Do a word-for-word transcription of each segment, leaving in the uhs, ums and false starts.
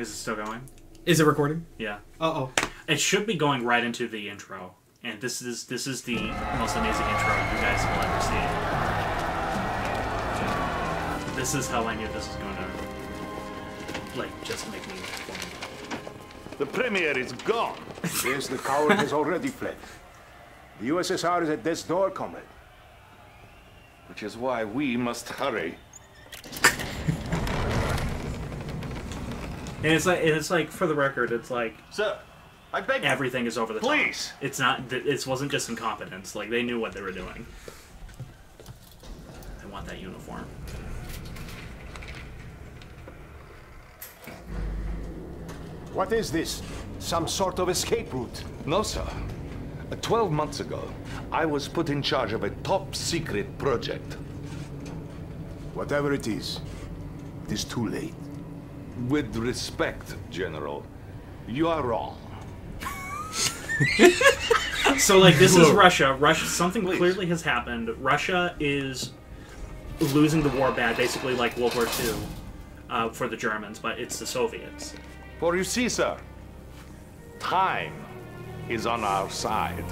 Is it still going? Is it recording? Yeah. Uh-oh. It should be going right into the intro. And this is this is the most amazing intro you guys will ever see. This is how I knew this was going to, like, just make me... The Premier is gone. Yes, the coward has already fled. The U S S R is at death's door, comrade. Which is why we must hurry. And it's like, and it's like, for the record, it's like, sir, I beg everything is over the top. Please, it's not. It wasn't just incompetence. Like, they knew what they were doing. I want that uniform. What is this? Some sort of escape route? No, sir. Twelve months ago, I was put in charge of a top-secret project. Whatever it is, it is too late. With respect, General, you are wrong. So, like, this is Russia. Russia. Something Please. Clearly has happened. Russia is losing the war bad, basically like World War Two uh, for the Germans, but it's the Soviets. For you see, sir, time is on our side.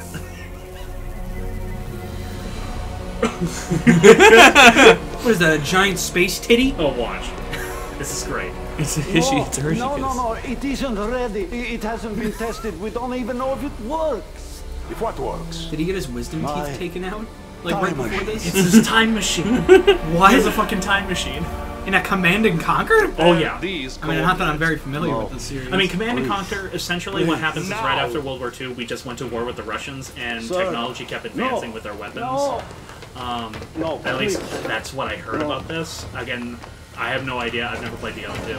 What is that, a giant space titty? Oh, watch. This is great. It's a Hershey. It's a Hershey. No, no, no. It isn't ready. It hasn't been tested. We don't even know if it works. If what works? Did he get his wisdom My teeth taken out? Like right before machine. This? It's his time machine. Why is a fucking time machine? In a Command and Conquer? Oh yeah. These I mean, not that I'm very familiar no. with the series. I mean, Command Please. and Conquer. Essentially, Please. what happens no. is right after World War Two, we just went to war with the Russians, and Sir. technology kept advancing no. with their weapons. No. Um, no. At least that's what I heard no. about this. Again. I have no idea. I've never played the other two.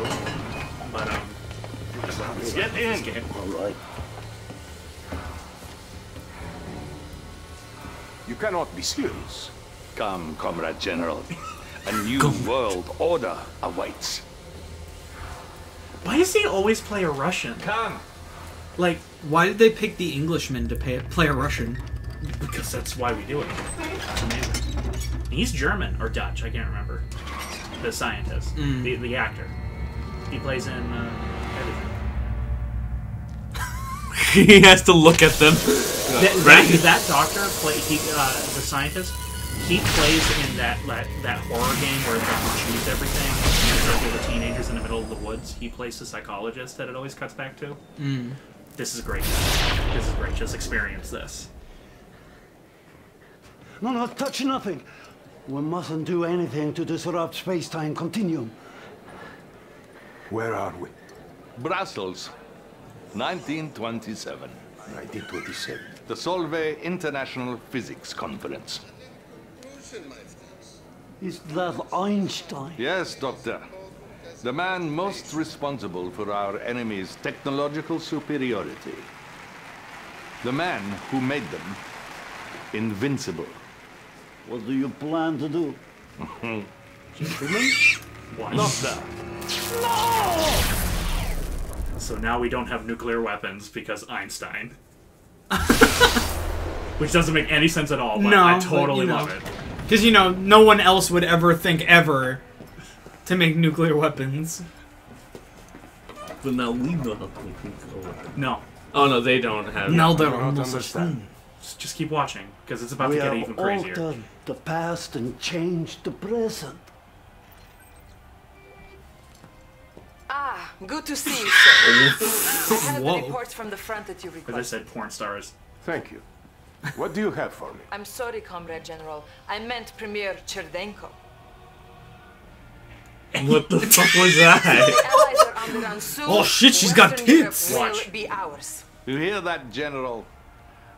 But, um... Let's get in! Game. All right. You cannot be serious. Come, Comrade General. A new world order awaits. Why does he always play a Russian? Come! Like, why did they pick the Englishman to pay, play a Russian? Because that's why we do it. That's amazing. He's German or Dutch. I can't remember. The scientist, mm. the, the actor. He plays in uh, everything. He has to look at them. that, right? that, that doctor, play, he, uh, the scientist, he plays in that, that that horror game where you have to choose everything. And it's like the teenagers in the middle of the woods. He plays the psychologist that it always cuts back to. Mm. This is great. This is great. Just experience this. No, no, touch nothing. We mustn't do anything to disrupt space-time continuum. Where are we? Brussels, nineteen twenty-seven. nineteen twenty-seven. The Solvay International Physics Conference. Is that Einstein? Yes, Doctor. The man most responsible for our enemy's technological superiority. The man who made them invincible. What do you plan to do? Gentlemen? What? Not that. No! So now we don't have nuclear weapons because Einstein. Which doesn't make any sense at all, but no, I totally but, love know. it. Because, you know, no one else would ever think ever to make nuclear weapons. But now we don't have nuclear weapons. No. Oh, no, they don't have No, they don't understand. Just keep watching, because it's about we to get even crazier. We have altered the past and changed the present. Ah, good to see you, sir. I have the reports from the front that you requested. As I said, porn stars. Thank you. What do you have for me? I'm sorry, Comrade General. I meant Premier Cherdenko. What the fuck was that? Soon, oh shit, she's Western got tits! Watch. Be ours. You hear that, General?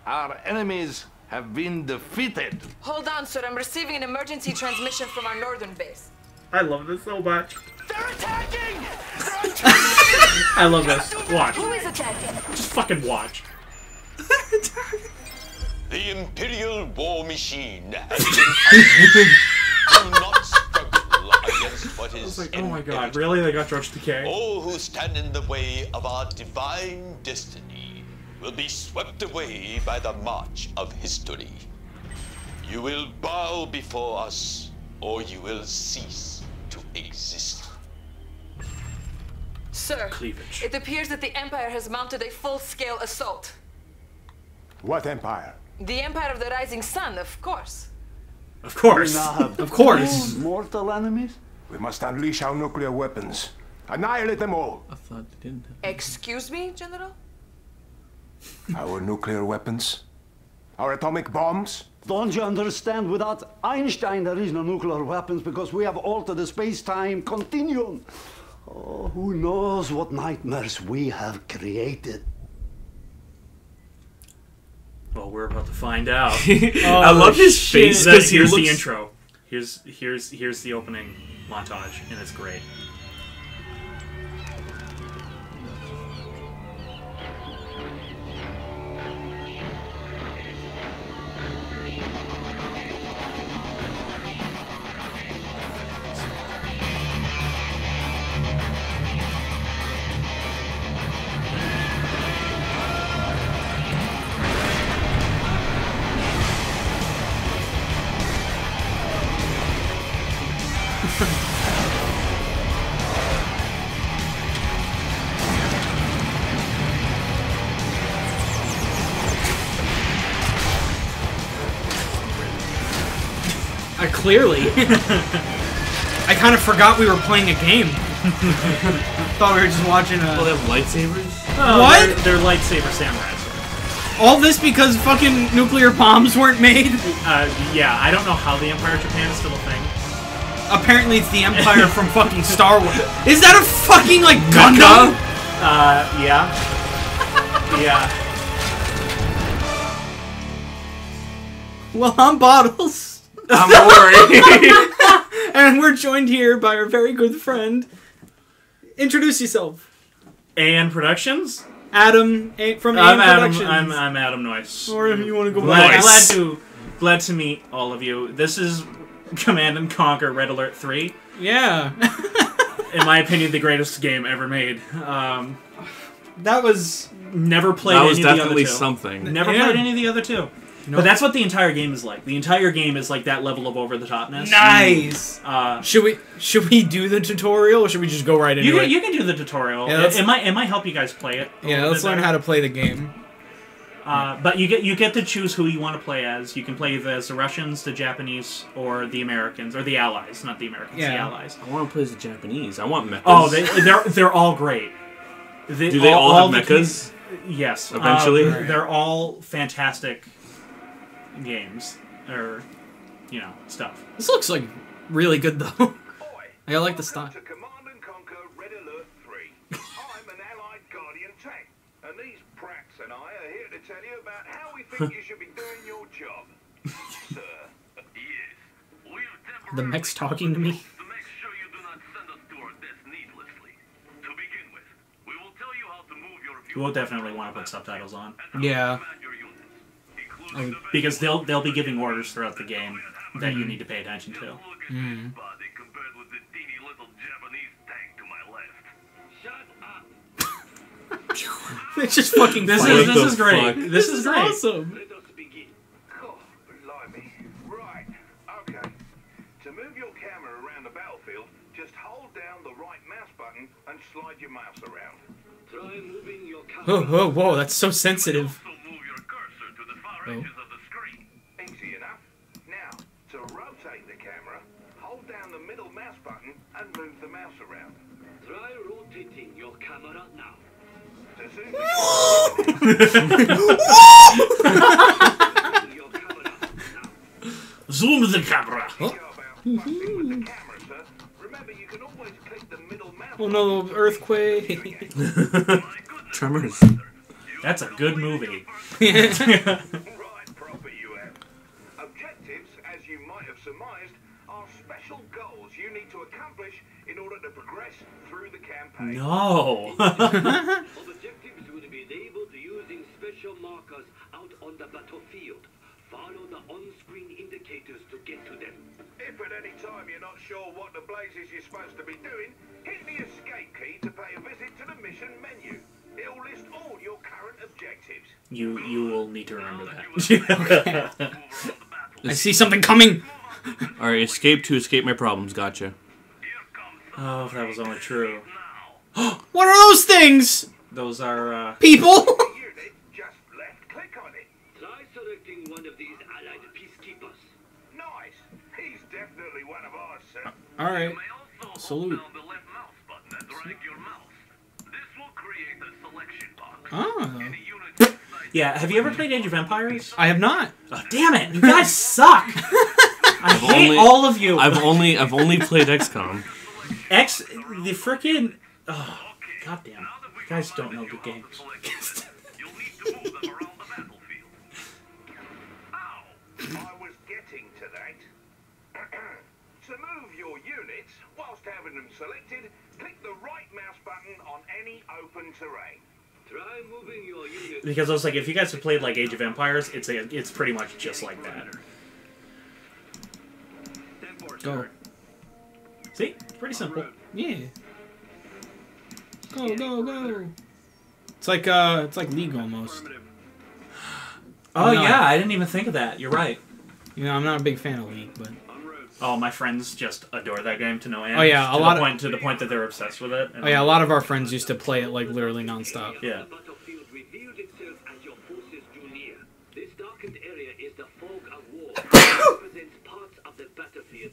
Our enemies have been defeated. Hold on, sir. I'm receiving an emergency transmission from our northern base. I love this so much. They're attacking! They're attacking! I love this. Watch. Who is attacking? Just fucking watch. The Imperial War Machine will not struggle against what is like, oh my god, really? They got George Takei? All who stand in the way of our divine destiny will be swept away by the march of history. You will bow before us, or you will cease to exist. Sir, cleavage. It appears that the Empire has mounted a full-scale assault. What Empire? The Empire of the Rising Sun, of course. Of course. Of course. Mortal enemies? We must unleash our nuclear weapons. Annihilate them all. I thought they didn't. Excuse me, General? Our nuclear weapons? Our atomic bombs? Don't you understand? Without Einstein, there is no nuclear weapons because we have altered the space-time continuum. Oh, who knows what nightmares we have created. Well, we're about to find out. oh, I love his shit. face because here's looks... the intro. Here's here's here's the opening montage, and it's great. Clearly. I kind of forgot we were playing a game. Thought we were just watching a... Oh, they have lightsabers? Oh, what? They're, they're lightsaber samurais. All this because fucking nuclear bombs weren't made? Uh, yeah, I don't know how the Empire of Japan is still a thing. Apparently it's the Empire from fucking Star Wars. Is that a fucking, like, Gundam? Uh, yeah. yeah. Well, I'm Bottles. I'm Ori. And we're joined here by our very good friend. Introduce yourself. A N Productions? Adam a from A N Productions. I'm, I'm Adam Noyce. Or if you want to go glad, glad to Glad to meet all of you. This is Command and Conquer Red Alert three. Yeah. In my opinion, the greatest game ever made. Um, that was... Never played that was any definitely of the other two. something. Never yeah. played any of the other two. Nope. But that's what the entire game is like. The entire game is like that level of over-the-topness. Nice! And, uh, should we should we do the tutorial, or should we just go right into you can, it? You can do the tutorial. Yeah, it, it, might, it might help you guys play it. Yeah, let's learn better. how to play the game. Uh, but you get you get to choose who you want to play as. You can play as the Russians, the Japanese, or the Americans, or the Allies. Not the Americans, yeah. the Allies. I want to play as the Japanese. I want mechas. Oh, they, they're, they're all great. They, do they all, all have all mechas? The, yes. Eventually? Uh, they're all fantastic... games or you know stuff. This looks like really good though. I like the style. Welcome to Command and Conquer Red Alert three. I'm an allied guardian tank, and these prats and I are here to tell you about how we think you should be doing your job, sir. Yes, the mech's talking to me. We'll definitely want to put subtitles on. Yeah. Um, because they'll they'll be giving orders throughout the game that mm. you need to pay attention to. Mm. It's just fucking. This is this is great. Fuck? This, this is great. Awesome. Oh, blimey. Right. Okay. To move your camera around the battlefield, just hold down the right mouse button and slide your mouse around. Try moving your camera. Oh, oh, whoa! That's so sensitive. Oh. Of the screen. Easy enough. Now, to rotate the camera, hold down the middle mouse button and move the mouse around. Try rotating your camera now. To zoom your camera now. Zoom the camera. Huh? Mm-hmm. Remember, you can always click the middle mouse button. Oh no, earthquake. Tremors. That's a good movie. Right, proper you have. Objectives, as you might have surmised, are special goals you need to accomplish in order to progress through the campaign. No. Objectives will be enabled using special markers out on the battlefield. Follow the on-screen indicators to get to them. If at any time you're not sure what the blazes you're supposed to be doing, hit the escape key to pay a visit to the mission menu. It'll list all your current objectives. You you will need to remember that. I see something coming. All right, escape to escape my problems. Gotcha. Oh, if that was only true. What are those things? Those are, uh... people? Unit just left. Click on it. Try selecting one of these allied peacekeepers. Nice. He's definitely one of ours, sir. Uh, Alright. Salute. Down the left mouse button and drag your mouse. This will create a selection box. Oh. Any unit yeah, have you ever played Age of Empires? I have not. Oh, damn it. You guys suck. I I've hate only, all of you. I've only I've only played X COM. X the frickin' oh, goddamn. You guys don't know good games. You'll need to move them around the battlefield. Ow! I was getting to that. To move your units, whilst having them selected, click the right mouse button on any open terrain. Try moving your units. Because I was like, if you guys have played like Age of Empires, it's a it's pretty much just like that. Go. See? It's pretty simple. Yeah. Go, go, go. It's like uh it's like League almost. Oh not, yeah, I didn't even think of that. You're right. You know, I'm not a big fan of League, but oh, my friends just adore that game to no end. Oh yeah, a lot of, to the point that they're obsessed with it. And oh yeah, a lot of our friends used to play it like literally nonstop. Yeah.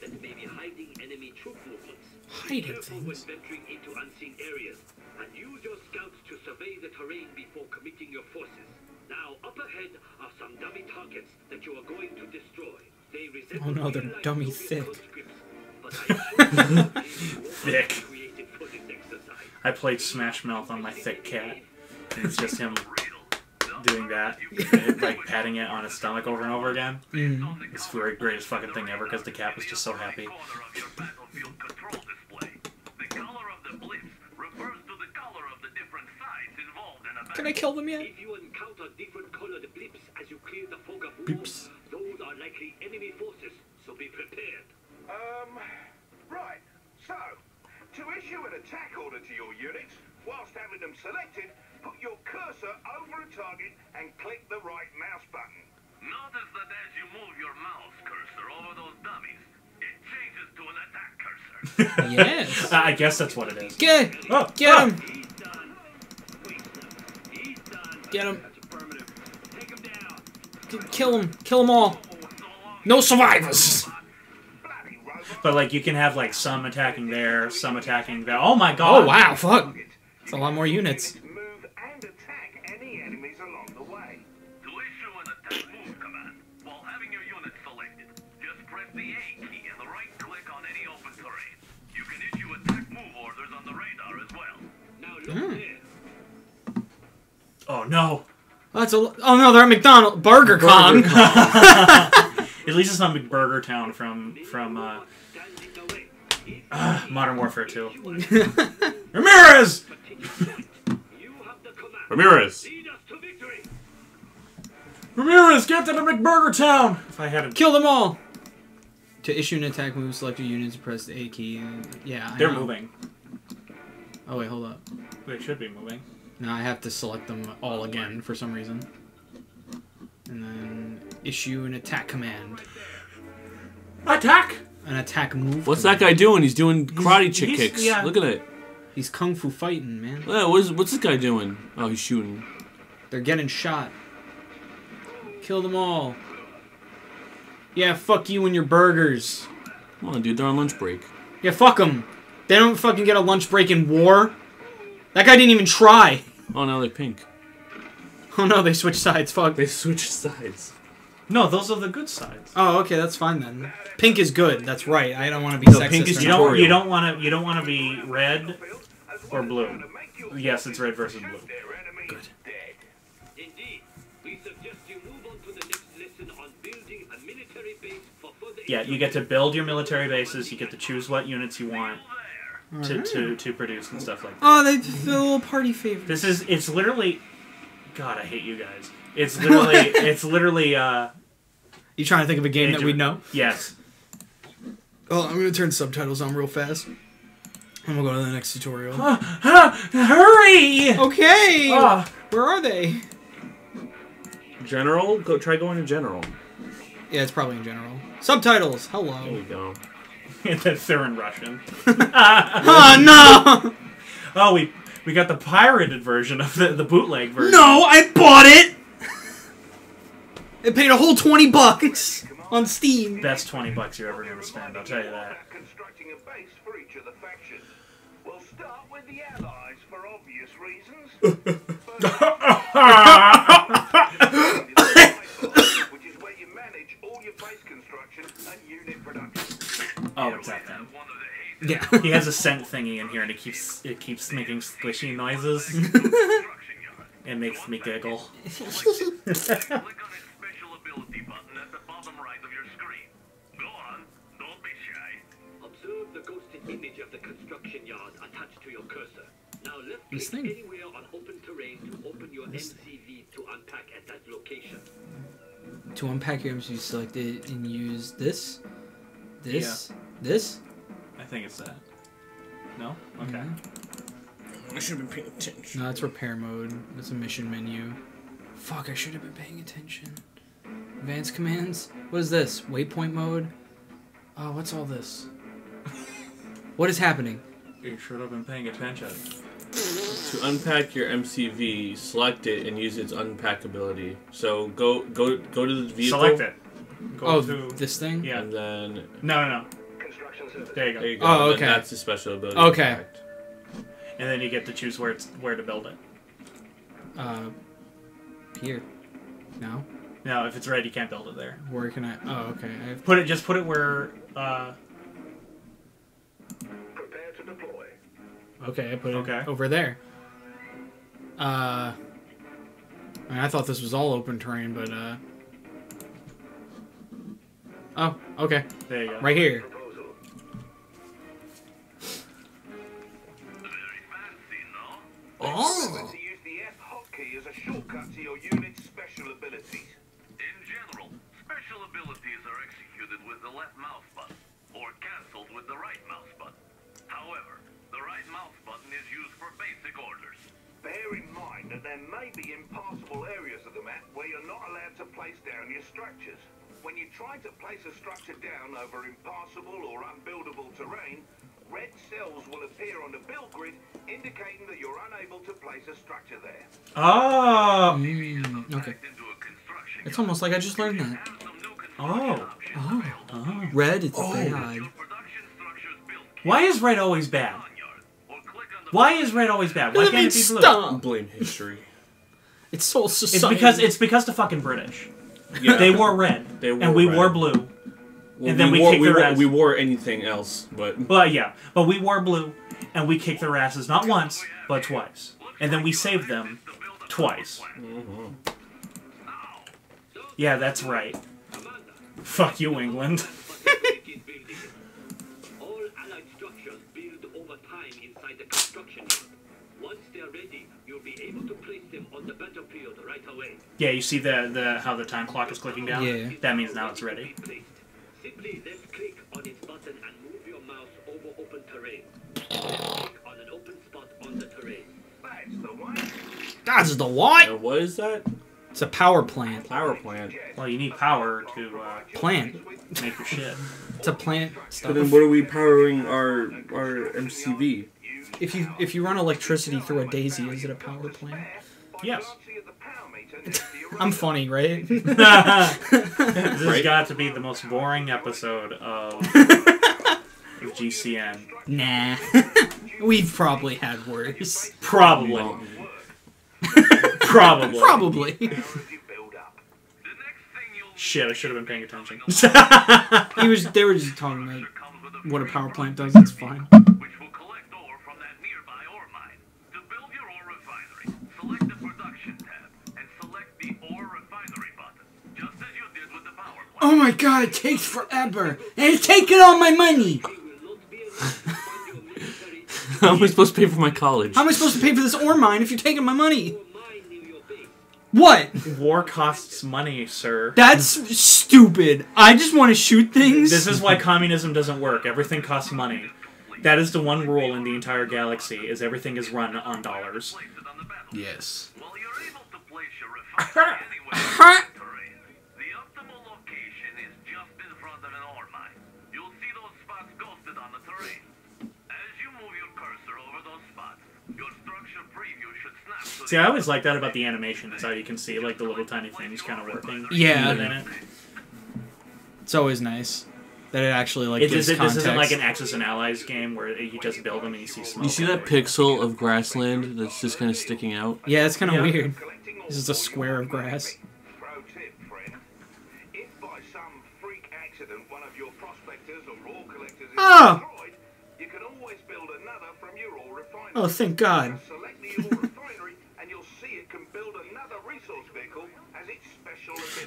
That may be hiding enemy troop movements. Hiding things. Venturing into unseen areas, and use your scouts to survey the terrain before committing your forces. Now, up ahead are some dummy targets that you are going to destroy. They resemble. Oh no, they're dummy thick. Thick. I played Smash Mouth on my thick cat, and it's just him doing that, like patting it on his stomach over and over again. Mm. It's the greatest fucking thing ever because the cat was just so happy. Can I kill them yet? If you encounter different colored blips as you clear the fog of war, those are likely enemy forces, so be prepared. Um, right. So, to issue an attack order to your units, whilst having them selected, put your cursor over a target and click the right mouse button. Notice that as you move your mouse cursor over those dummies, it changes to an attack cursor. Yes. I guess that's what it is. Get, oh, get oh. him. He's done. He's done. Get him. Take him down. Get, kill him. Kill them all. No survivors. But like you can have like some attacking there, some attacking there. Oh my god. Oh wow, fuck. It's a lot more units. Mm. Oh no! Well, that's a oh no! They're at McDonald's Burger, Burger Kong. Kong. At least it's not McBurger Town from from uh, uh, Modern Warfare Two. Ramirez! Ramirez! Ramirez, get them to McBurger Town! If I had kill them all. To issue an attack move, select your units, press the A key. And, yeah, I they're know. moving. Oh, wait, hold up. They should be moving. No, I have to select them all again for some reason. And then issue an attack command. Attack! An attack move. What's command. that guy doing? He's doing karate he's, chick he's, kicks. Yeah. Look at it. He's kung fu fighting, man. Yeah, what is, what's this guy doing? Oh, he's shooting. They're getting shot. Kill them all. Yeah, fuck you and your burgers. Come on, dude. They're on lunch break. Yeah, fuck them. They don't fucking get a lunch break in war. That guy didn't even try. Oh, no, they're pink. Oh, no, they switched sides. Fuck. They switched sides. No, those are the good sides. Oh, okay, that's fine then. Pink is good. That's right. I don't want to be no, sexist. Pink is you don't, you don't want to. You don't want to be red or blue. Yes, it's red versus blue. Good. Indeed, we suggest you move on to the next lesson on building a military base for further. Yeah, you get to build your military bases. You get to choose what units you want. To, right. to to produce and stuff like that. Oh, they the little party favorites. This is it's literally, God, I hate you guys. It's literally it's literally. Uh, you trying to think of a game that we know? Yes. Oh, I'm gonna turn subtitles on real fast, and we'll go to the next tutorial. Uh, uh, hurry! Okay. Uh, Where are they? General, go try going to general. Yeah, it's probably in general. Subtitles. Hello. There we go. That's they're in Russian. Oh no! Oh, we we got the pirated version of the, the bootleg version. No, I bought it. I paid a whole twenty bucks on Steam. Best twenty bucks you're ever gonna spend. I'll tell you that. Constructing a base for each of the factions. We'll start with the allies for obvious reasons. Which is where you manage all your base construction and unit production. Oh, it's that thing. Yeah, he has a scent thingy in here, and it keeps it keeps making squishy noises. It makes me giggle. Image of the construction yard attached to your cursor. Now left click anywhere on open terrain to open your M C V to unpack at that location. To unpack your M C V, select it and use this, this, yeah. this. I think it's that. No? Okay. Mm-hmm. I should have been paying attention. No, it's repair mode. That's a mission menu. Fuck, I should have been paying attention. Advanced commands. What is this? Waypoint mode? Oh, what's all this? What is happening? You should have been paying attention. To unpack your M C V, select it and use its unpackability. So go go go to the vehicle. Select it. Go oh, to this thing. Yeah. And then no, no, no. There you go. There you go. Oh, okay. And that's the special ability. Okay. Impact. And then you get to choose where it's where to build it. Uh, here. No. No, if it's red, you can't build it there. Where can I? Oh, okay. I have... Put it. Just put it where. Uh, Okay, I put it okay. over there. Uh, I mean, I thought this was all open terrain, but, uh... Oh, okay. There you go. Right here. Oh! In general, special abilities are executed with the left mouse button, or cancelled with the right mouse button. However, the right mouse button is used for basic orders. Bear in mind that there may be impassable areas of the map where you're not allowed to place down your structures. When you try to place a structure down over impassable or unbuildable terrain, red cells will appear on the build grid, indicating that you're unable to place a structure there. Oh! Mm, okay. It's almost like I just learned that. Oh. Oh. oh. Red, it's oh. bad. Why is red always bad? Why is red always bad? Why can't it be blue? Stop. Blame history. It's so society. It's because it's because the fucking British. Yeah. They wore red, they wore and we red. wore blue, well, and then we, we wore, kicked we their wore, ass. We wore anything else, but. Well, yeah, but we wore blue, and we kicked their asses not once but twice, and then we saved them twice. Mm-hmm. Yeah, that's right. Fuck you, England. Yeah, you see the the how the time clock is clicking down? Yeah. That means now it's ready. Simply left click on its button and move your mouse over open terrain. Click on an open spot on the terrain. That's the one. That's the one. Uh, what is that? It's a power plant. Power plant. Well, you need power to uh, plant. Make your shit. It's a plant. So then, what are we powering our our M C V? If you if you run electricity through a daisy, is it a power plant? Yes. I'm funny, right? This has got to be the most boring episode of, of G C N. Nah. We've probably had worse. Probably. Probably. Probably. Shit, I should have been paying attention. he was. They were just talking about what a power plant does. It's fine. Oh my god, it takes forever! And it's taking all my money! How am I supposed to pay for my college? How am I supposed to pay for this ore mine if you're taking my money? What? War costs money, sir. That's stupid. I just want to shoot things. This is why communism doesn't work. Everything costs money. That is the one rule in the entire galaxy, is everything is run on dollars. Yes. Well, you're able to place your refinery anywhere. See, I always like that about the animation, is how you can see like the little tiny things kind of working. Yeah. Within it. It's always nice that it actually like it, gives it, context. This isn't like an Axis and Allies game where you just build them and you see smoke. You see that pixel of grassland that's just kind of sticking out? Yeah, it's kind of yeah. weird. This is a square of grass. Oh! Oh, thank God.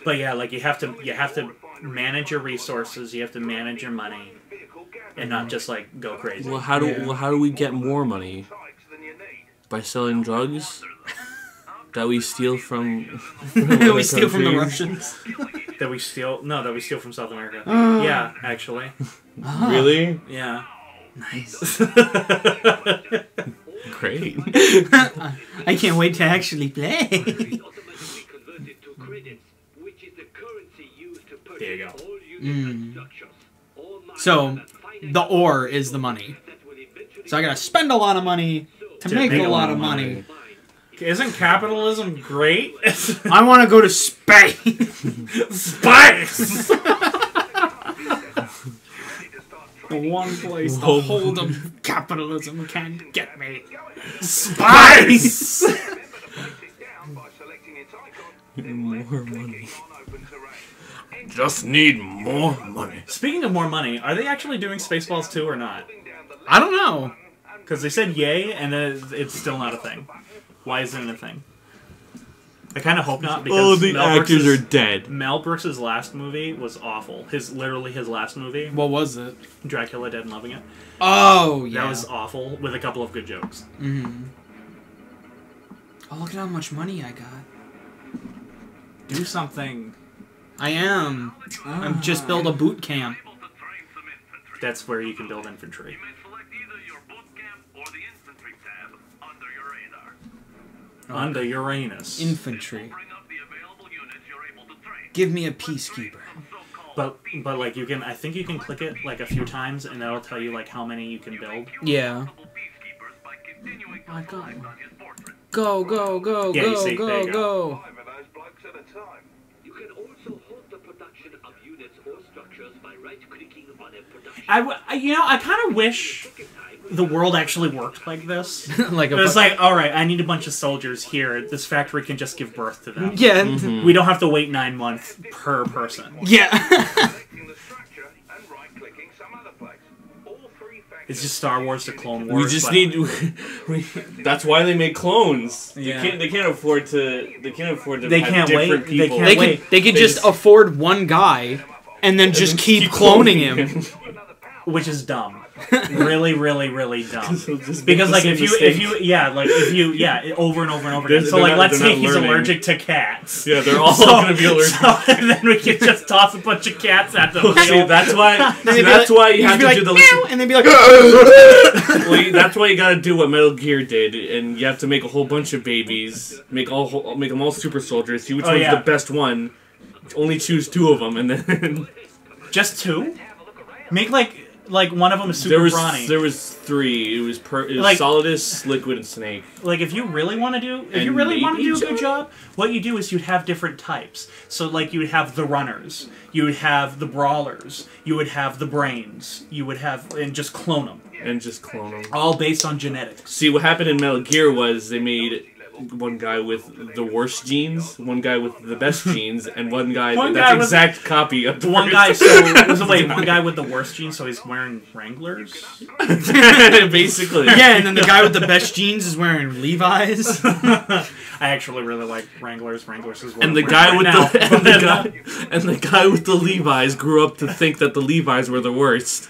But yeah, like you have to you have to manage your resources, you have to manage your money, and not just like go crazy. Well, how do yeah. well, how do we get more money? By selling drugs that we steal from, from that we steal countries. From the Russians. That we steal no, that we steal from South America. Uh, yeah, actually. Uh, really? Yeah. Nice. Great. I can't wait to actually play. There you go. Mm. So, the ore is the money. So I gotta spend a lot of money to, to make, make a lot, lot of money. money. Isn't capitalism great? I want to go to space. Space! The one place the hold of capitalism can't get me. Spice! More money. Just need more money. Speaking of more money, are they actually doing Spaceballs two or not? I don't know. Because they said yay, and then it's still not a thing. Why isn't it a thing? I kind of hope not, because oh, the Mel actors Brooks's, are dead. Mel Brooks's last movie was awful. His literally his last movie. What was it? Dracula Dead and Loving It. Oh yeah, that was awful with a couple of good jokes. Mm-hmm. Oh, look at how much money I got. Do something. I am. Ah. I'm just build a boot camp. That's where you can build infantry. Under Uranus. Infantry. Give me a peacekeeper. But, but like, you can, I think you can click it, like, a few times, and that'll tell you, like, how many you can build. Yeah. My God. Go, go, go, yeah, go, see, go, go, go. I w you know, I kind of wish the world actually worked like this. Like a it's like, all right, I need a bunch of soldiers here. This factory can just give birth to them. Yeah. Mm-hmm. We don't have to wait nine months per person. Yeah. It's just Star Wars to Clone Wars. We just need. We, that's why they make clones. Yeah. They can't. They can't afford to. They can't afford to. They have can't different wait. People. They can't they wait. Can, they can they just, just afford one guy, and then and just then keep, keep cloning, cloning him. him. Which is dumb. Really, really, really dumb. Because like if you mistake. if you yeah, like if you yeah, over and over and over again. So like not, let's say he's learning. allergic to cats. Yeah, they're all so, gonna be allergic so, and then we can just toss a bunch of cats at them. See, that's why that's like, why you have to like, do the meow, and they'd be like well, you, that's why you gotta do what Metal Gear did, and you have to make a whole bunch of babies, make all make them all super soldiers, see which oh, one's yeah. the best one. Only choose two of them and then just two? Make like like one of them is super there was, brawny. There was three. It was, per, it was like, Solidus, Liquid, and Snake. Like if you really want to do, if and you really want to do a good job, what you do is you'd have different types. So like you would have the runners, you would have the brawlers, you would have the brains, you would have and just clone them. And just clone them. All based on genetics. See what happened in Metal Gear was they made one guy with the worst genes, one guy with the best genes, and one guy one that's guy exact with, copy of the one guy. So, so wait, one guy with the worst genes, so he's wearing Wranglers, basically. Yeah, and then the guy with the best genes is wearing Levi's. I actually really like Wranglers. Wranglers is what and the guy with right the, and, the guy, and the guy with the Levi's grew up to think that the Levi's were the worst.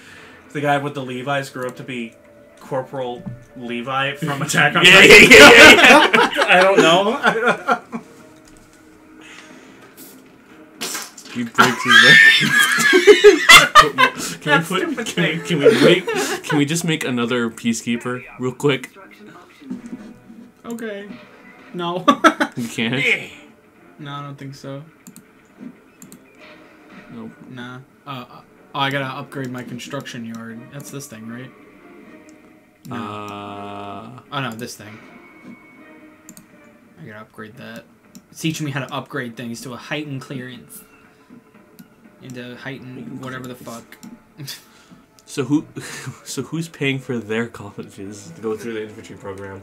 The guy with the Levi's grew up to be Corporal Levi from Attack on Titan. Yeah, yeah, yeah, yeah. I don't know. I don't know. You break too Can we put? Can we, can we wait? Can we just make another peacekeeper real quick? Okay. No. You can't. Yeah. No, I don't think so. Nope. Nah. Uh, oh, I gotta upgrade my construction yard. That's this thing, right? No. Uh, oh no, this thing. I gotta upgrade that. It's teaching me how to upgrade things to a heightened clearance. Into heightened whatever the fuck. So who, so who's paying for their colleges to go through the infantry program?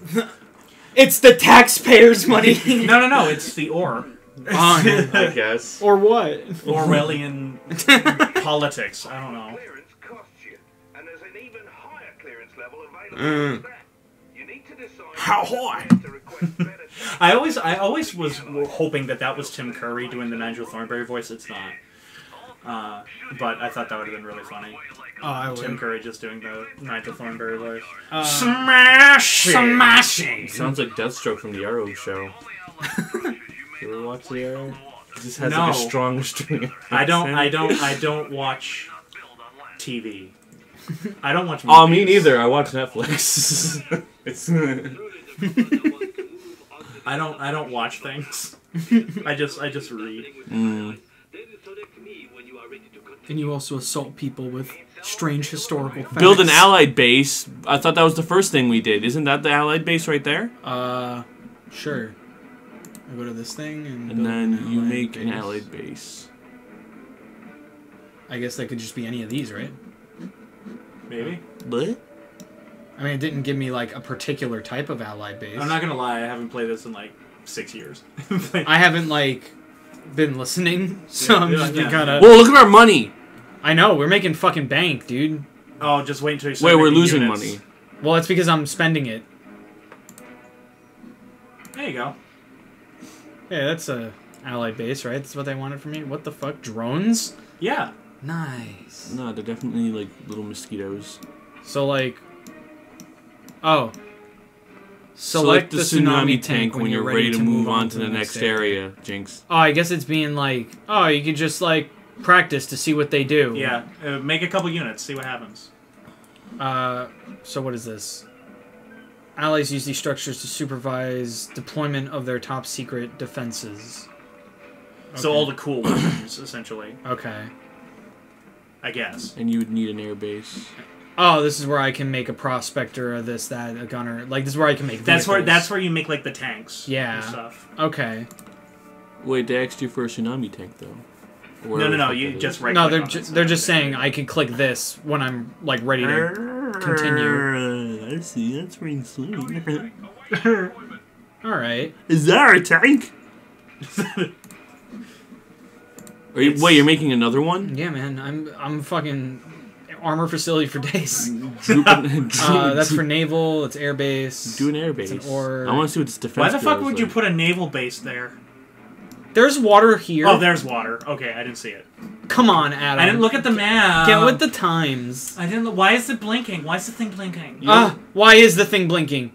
It's the taxpayers' money. No, no, no. It's the or. On, I guess. Or what? Orwellian politics. I don't know. Clearance costs you, and there's an even higher clearance level available. Mm. You need to decide how high. I always, I always was hoping that that was Tim Curry doing the Nigel Thornberry voice. It's not. Uh, but I thought that would have been really funny. Oh, I would. Tim Curry just doing the Nigel Thornberry voice. Uh, Smashing! Smashing! Sounds like Deathstroke from the Arrow show. You ever watch the Arrow? It just has no. like a strong string. I don't, I don't, I don't watch T V. I don't watch movies. Oh, me neither. I watch Netflix. It's... I don't, I don't watch things. I just, I just read. Mm. And you also assault people with strange historical facts. Build an allied base. I thought that was the first thing we did. Isn't that the allied base right there? Uh, sure. I go to this thing and... And then an you make base. an allied base. I guess that could just be any of these, right? Maybe. What? I mean, it didn't give me, like, a particular type of allied base. I'm not gonna lie, I haven't played this in, like, six years. I haven't, like... been listening, so yeah, I'm just yeah, kind of... Yeah. Whoa, look at our money! I know, we're making fucking bank, dude. Oh, just wait until you start Wait, we're losing units. money. Well, it's because I'm spending it. There you go. Yeah, that's a allied base, right? That's what they wanted from me? What the fuck? Drones? Yeah. Nice. No, they're definitely, like, little mosquitoes. So, like... Oh. Select, Select the tsunami, tsunami tank when you're ready, ready to move on to the next area. area, Jinx. Oh, I guess it's being like, oh, you can just, like, practice to see what they do. Yeah, uh, make a couple units, see what happens. Uh, so what is this? Allies use these structures to supervise deployment of their top-secret defenses. Okay. So all the cool ones, essentially. Okay. I guess. And you would need an air base. Oh, this is where I can make a prospector, or this, that, a gunner. Like, this is where I can make vehicles. That's where, that's where you make, like, the tanks. Yeah. And stuff. Okay. Wait, they asked you for a tsunami tank, though. Or no, no, no, you just right-click No, they're, ju they're just saying I can click this when I'm, like, ready to continue. I see, that's pretty sweet. Alright. Is that a tank? Are you, wait, you're making another one? Yeah, man, I'm, I'm fucking... armor facility for days. uh, that's for naval. It's air base. Do an air base. It's an orb. I want to see what this defense. Why the fuck would like. you put a naval base there? There's water here. Oh, there's water. Okay, I didn't see it. Come on, Adam. I didn't look at the map. Get with the times. I didn't. Look. Why is it blinking? Why is the thing blinking? Ah, uh, why is the thing blinking?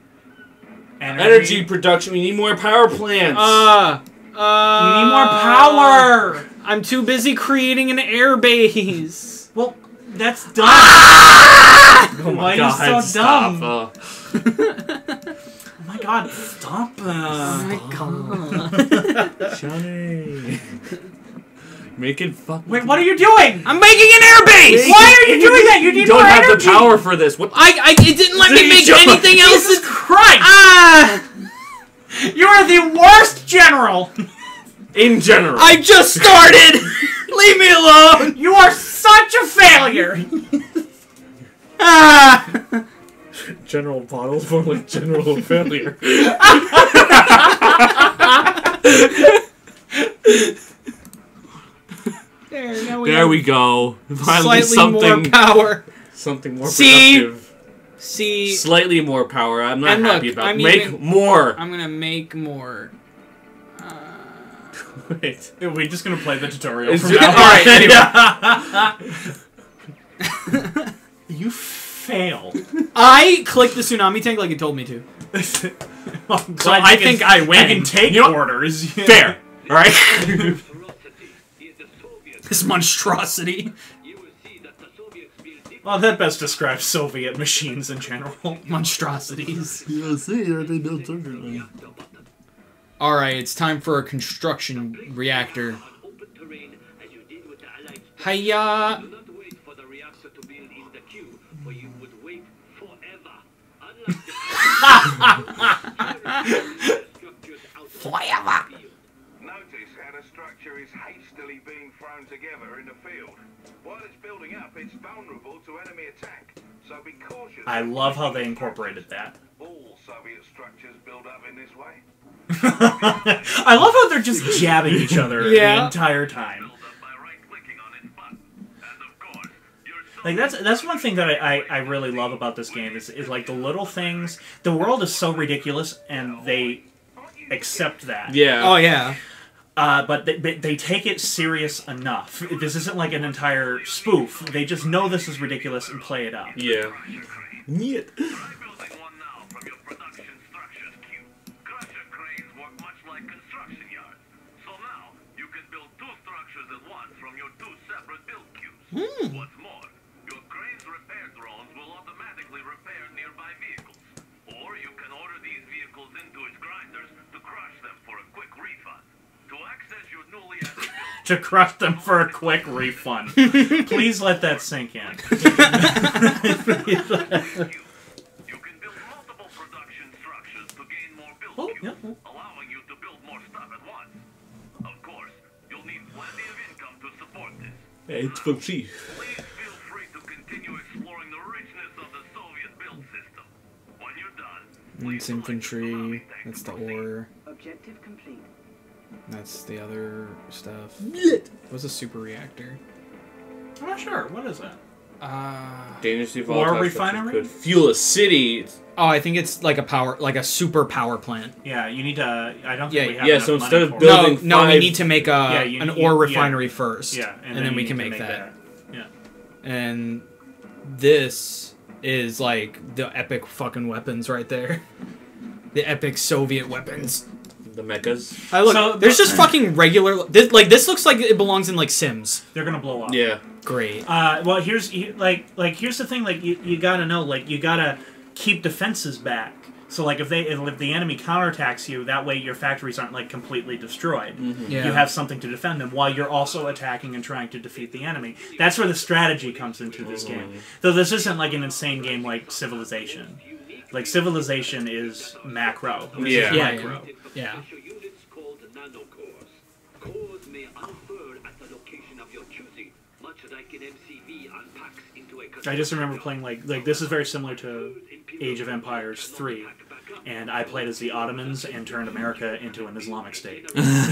Energy. Energy production. We need more power plants. Ah, uh, uh, we need more power. I'm too busy creating an air base. Well. That's dumb. Ah! Oh my Why god, are you so dumb? Stop. Uh. Oh my god, stop. Uh. Oh my god. Johnny. Make it fuck. Wait, what are you doing? I'm making an airbase! Why are you doing that? You need don't more have energy. the power for this. What? I, I it didn't let me make anything else. Jesus Christ! Ah! You are the worst general! In general. I just started! Leave me alone! You are such a failure! Ah! General bottles more like general failure. There, now we there we go. Finally, slightly something, more power. Something more See? productive. See? Slightly more power. I'm not and happy look, about I'm Make even, more! I'm gonna make more. Wait, are we just gonna play the tutorial from now? Alright, anyway. You failed. I clicked the tsunami tank like it told me to. So I think I win. I can take orders. Fair. Alright? This monstrosity. Well, that best describes Soviet machines in general. Monstrosities. You'll see, they built differently. Alright, it's time for a construction reactor. Hiya! forever. Notice how the structure is hastily being thrown together in the field. While it's building up, it's vulnerable to enemy attack. So be cautious. I love how they incorporated that. All Soviet structures build up in this way. I love how they're just jabbing each other yeah. the entire time. Like, that's that's one thing that I, I, I really love about this game, is, is, like, the little things. The world is so ridiculous, and they accept that. Yeah. Oh, yeah. Uh, but they, they take it serious enough. This isn't, like, an entire spoof. They just know this is ridiculous and play it up. Yeah. Yeah. Mm. What's more, your crane's repair drones will automatically repair nearby vehicles. Or you can order these vehicles into its grinders to crush them for a quick refund. To access your newly added to crush them for a quick refund. Please let that sink in. You can build multiple production structures to gain more build oh, cubes, yeah. allowing you to build more stuff at once. Of course, you'll need plenty of income to support this. It's for cheap. Please feel free to continue exploring the richness of the Soviet build system. When you're done, it's infantry. That's the order. Objective complete. That's the other stuff. It was a super reactor. I'm not sure. What is that? Uh, Dangerously volatile. Or refinery? Could fuel a city. Oh, I think it's like a power, like a super power plant. Yeah, you need to. I don't think yeah, we have. Yeah, so instead of building, no, five, no, we need to make a yeah, you, an you, ore refinery yeah. first. Yeah, and, and then, then we can make, make that. that. Yeah. And this is like the epic fucking weapons right there. The epic Soviet weapons. The mechas. I look. So, there's just fucking regular. This, like this looks like it belongs in like Sims. They're gonna blow up. Yeah. Great. Uh, well, here's like like here's the thing. Like you you gotta know. Like you gotta. Keep defenses back. So, like, if they if the enemy counterattacks you, that way your factories aren't, like, completely destroyed. Mm-hmm. yeah. You have something to defend them while you're also attacking and trying to defeat the enemy. That's where the strategy comes into this game. Though this isn't, like, an insane game like Civilization. Like, Civilization is macro. This yeah. is yeah, micro. Yeah. I just remember playing, like, like this is very similar to Age of Empires three, and I played as the Ottomans and turned America into an Islamic state. This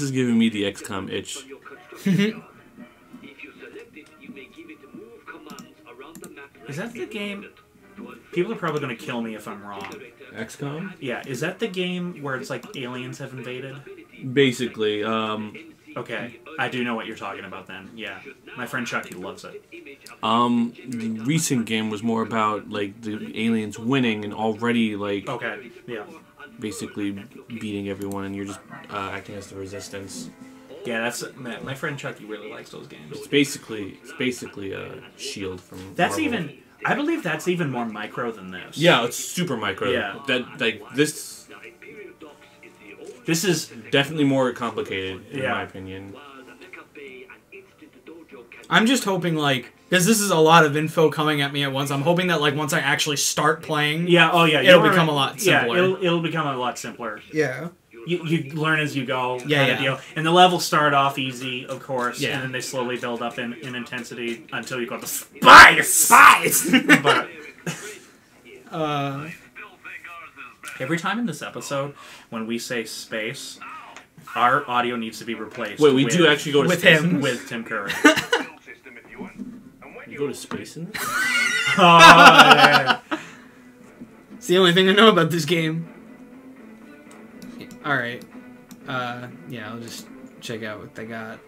is giving me the X COM itch. Is that the game? People are probably going to kill me if I'm wrong. X COM? Yeah, is that the game where it's like aliens have invaded? Basically, um... okay, I do know what you're talking about then. Yeah, my friend Chucky loves it. Um, the recent game was more about like the aliens winning and already like okay, yeah, basically beating everyone, and you're just uh, acting as the resistance. Yeah, that's my, my friend Chucky really likes those games. It's basically it's basically a shield from. That's Marvel. Even I believe that's even more micro than this. Yeah, it's super micro. Yeah, that like this. This is definitely more complicated, in yeah. my opinion. I'm just hoping, like, because this is a lot of info coming at me at once, I'm hoping that, like, once I actually start playing, yeah, oh yeah, it'll become a lot simpler. Yeah, it'll, it'll become a lot simpler. Yeah. You, you learn as you go. Yeah, yeah. Deal. And the levels start off easy, of course, yeah. and then they slowly build up in, in intensity until you go to SPICE! SPICE! But, uh... every time in this episode, when we say space, our audio needs to be replaced. Wait, we with, do actually go to with space him. With Tim Curry. You go to space in this? Oh, yeah. It's the only thing I know about this game. Yeah, all right. Uh, yeah, I'll just check out what they got.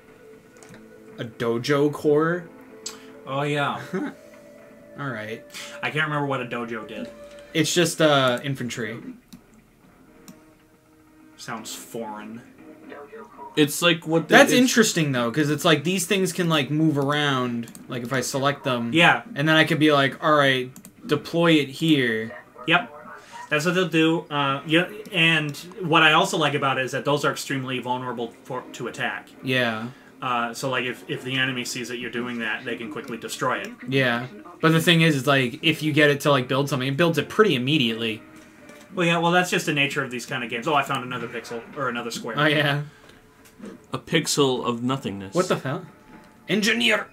A dojo core? Oh, yeah. Huh. All right. I can't remember what a dojo did. It's just uh, infantry. Sounds foreign. It's like what they, that's interesting though, because it's like these things can like move around. Like if I select them, yeah, and then I could be like, all right, deploy it here. Yep, that's what they'll do. Uh, yeah, and what I also like about it is that those are extremely vulnerable for, to attack. Yeah. Uh, so like if if the enemy sees that you're doing that, they can quickly destroy it. Yeah. But the thing is, is like if you get it to like build something, it builds it pretty immediately. Well, yeah, well, that's just the nature of these kind of games. Oh, I found another pixel, or another square. Oh, yeah. A pixel of nothingness. What the hell? Engineer!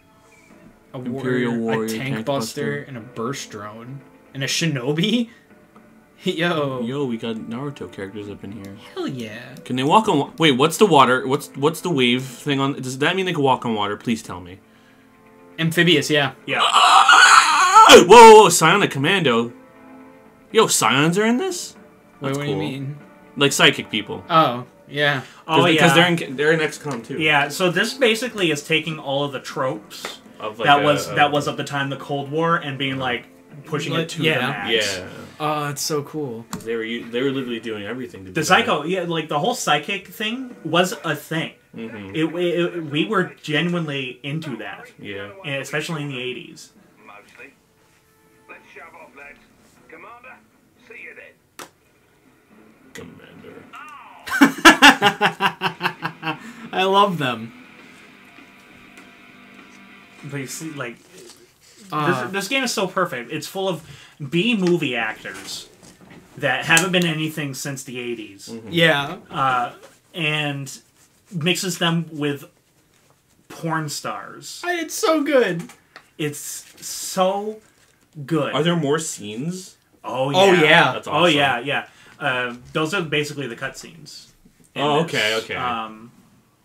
A Imperial warrior, warrior, a tank, tank buster, buster, and a burst drone. And a shinobi? Yo. Yo, we got Naruto characters up in here. Hell yeah. Can they walk on... Wait, what's the water? What's what's the wave thing on... Does that mean they can walk on water? Please tell me. Amphibious, yeah. Yeah. Whoa, whoa, whoa, Scion the Commando. Yo, Scions are in this? That's Wait, what cool. do you mean? Like psychic people. Oh, yeah. Oh, because yeah. Because they're in, they're in X COM too. Yeah, so this basically is taking all of the tropes of like that, a, was, a, that was at the time the Cold War and being like, pushing like, it to yeah. the max. Yeah. Oh, it's so cool. They were they were literally doing everything to do The psycho, that. yeah, like the whole psychic thing was a thing. Mm-hmm. it, it, it we were genuinely into that. Yeah. And especially in the eighties. Mostly. Let's shove off, lads. Commander, see you then. Commander. Oh! I love them. But you see, like Uh, this, this game is so perfect. It's full of B-movie actors that haven't been anything since the eighties. Mm-hmm. Yeah. Uh, and mixes them with porn stars. I, it's so good. It's so good. Are there more scenes? Oh, yeah. Oh, yeah. That's awesome. Oh, yeah, yeah. Uh, those are basically the cutscenes. Oh, okay, okay. Um...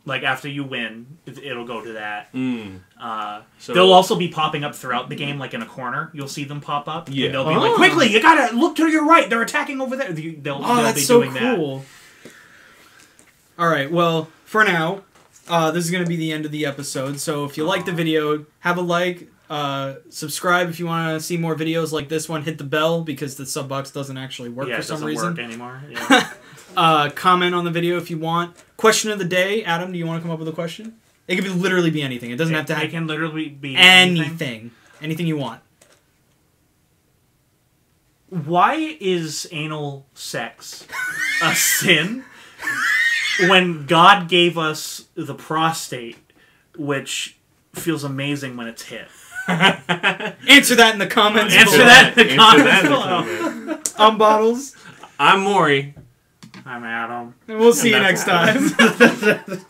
Like, after you win, it'll go to that. Mm. Uh, so, they'll also be popping up throughout the game, like in a corner. You'll see them pop up. Yeah. And they'll be oh. like, quickly, you gotta look to your right. They're attacking over there. They'll, they'll oh, that's be so doing cool. that. All right, well, for now, uh, this is going to be the end of the episode. So if you like the video, have a like. Uh, subscribe if you want to see more videos like this one. Hit the bell because the sub box doesn't actually work yeah, for some reason. Yeah, it doesn't work anymore. Yeah. Uh, comment on the video if you want. Question of the day. Adam, do you want to come up with a question? It could be, literally be anything. It doesn't it, have to have... It can literally be anything. Anything. Anything you want. Why is anal sex a sin when God gave us the prostate, which feels amazing when it's hit? Answer that in the comments. Answer below. that in the comments below. I'm Bottles. I'm Maury. I'm Adam. And we'll see and you next time.